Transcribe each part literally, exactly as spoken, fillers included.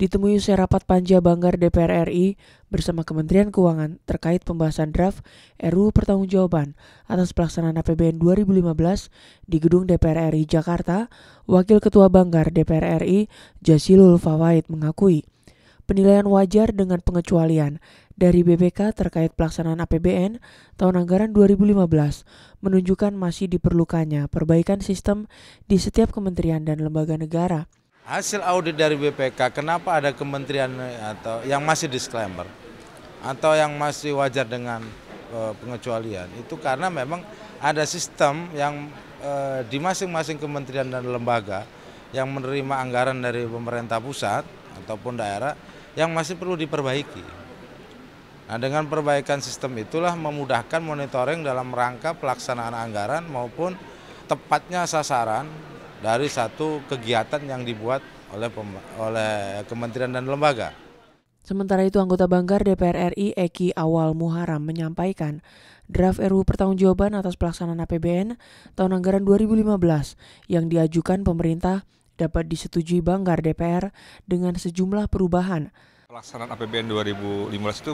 Ditemui usai rapat Panja Banggar D P R R I bersama Kementerian Keuangan terkait pembahasan draft R U U Pertanggungjawaban atas pelaksanaan A P B N dua ribu lima belas di gedung D P R R I Jakarta, Wakil Ketua Banggar D P R R I Jazilul Fawaid mengakui penilaian wajar dengan pengecualian dari B P K terkait pelaksanaan A P B N tahun anggaran dua ribu lima belas menunjukkan masih diperlukannya perbaikan sistem di setiap kementerian dan lembaga negara. Hasil audit dari B P K, kenapa ada kementerian atau yang masih disclaimer atau yang masih wajar dengan e, pengecualian? Itu karena memang ada sistem yang e, di masing-masing kementerian dan lembaga yang menerima anggaran dari pemerintah pusat ataupun daerah yang masih perlu diperbaiki. Nah, dengan perbaikan sistem itulah memudahkan monitoring dalam rangka pelaksanaan anggaran maupun tepatnya sasaran dari satu kegiatan yang dibuat oleh oleh kementerian dan lembaga. Sementara itu, anggota Banggar D P R R I Ecky Awal Mucharam menyampaikan draft R U U Pertanggungjawaban atas pelaksanaan A P B N tahun anggaran dua ribu lima belas yang diajukan pemerintah dapat disetujui Banggar D P R dengan sejumlah perubahan. Pelaksanaan A P B N dua ribu lima belas itu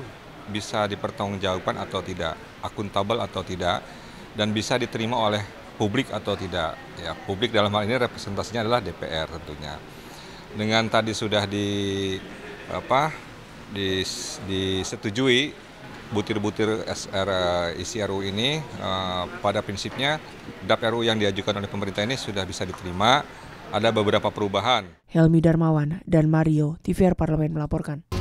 bisa dipertanggungjawabkan atau tidak, akuntabel atau tidak, dan bisa diterima oleh publik atau tidak. Ya, publik dalam hal ini representasinya adalah D P R tentunya. Dengan tadi sudah di apa dis, disetujui butir-butir isi R U U ini, eh, pada prinsipnya draft R U U yang diajukan oleh pemerintah ini sudah bisa diterima. Ada beberapa perubahan. Helmi Darmawan dan Mario T V R Parlemen melaporkan.